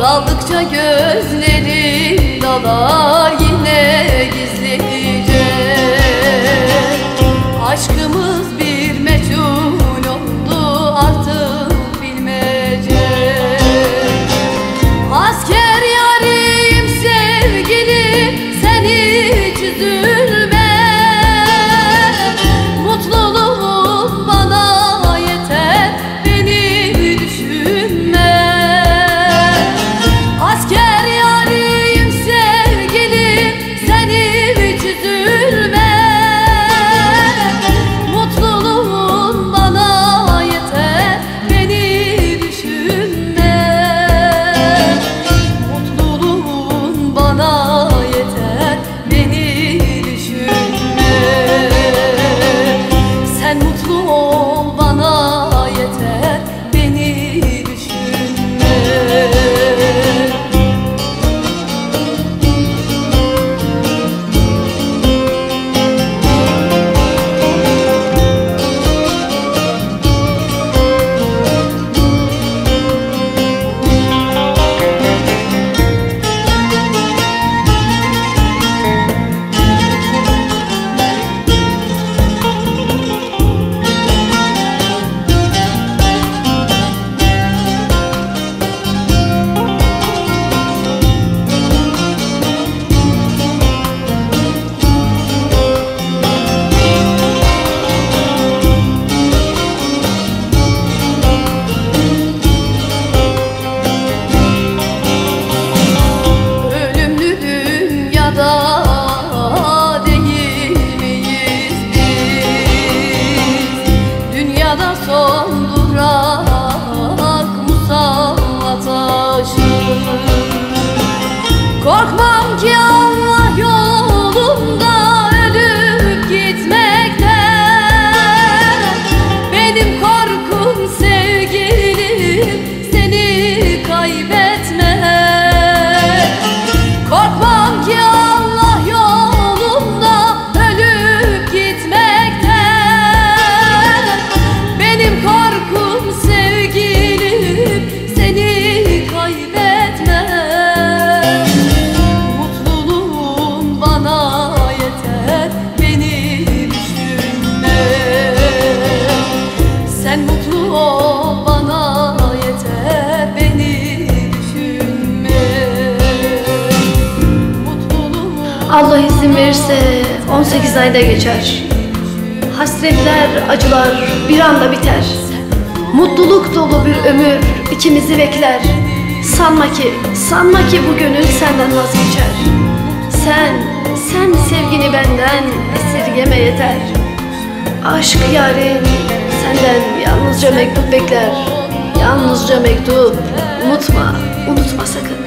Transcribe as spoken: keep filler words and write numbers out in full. Daldıkça gözlerin dalar yine gizlice. Aşkımız bir mecnun oldu artık bilmece. Asker yarim sevgilim, sen hiç üzülme. Mutluluğum bana yeter, beni düşünme. Son durak musallat aşkım. Korkmam ki Allah yolunda ölüp gitmekten. Benim korkum sevgilim, seni kaybetme. Korkmam ki Allah yolunda ölüp gitmekten. Sen mutlu ol, bana yeter, beni düşünme. Allah izin verirse on sekiz ayda geçer. Hasretler, acılar bir anda biter. Mutluluk dolu bir ömür ikimizi bekler. Sanma ki, sanma ki bu gönül senden vazgeçer. Sen, sen sevgini benden esirgeme yeter. Aşk yarim senden yalnızca mektup bekler. Yalnızca mektup. Unutma, unutma sakın.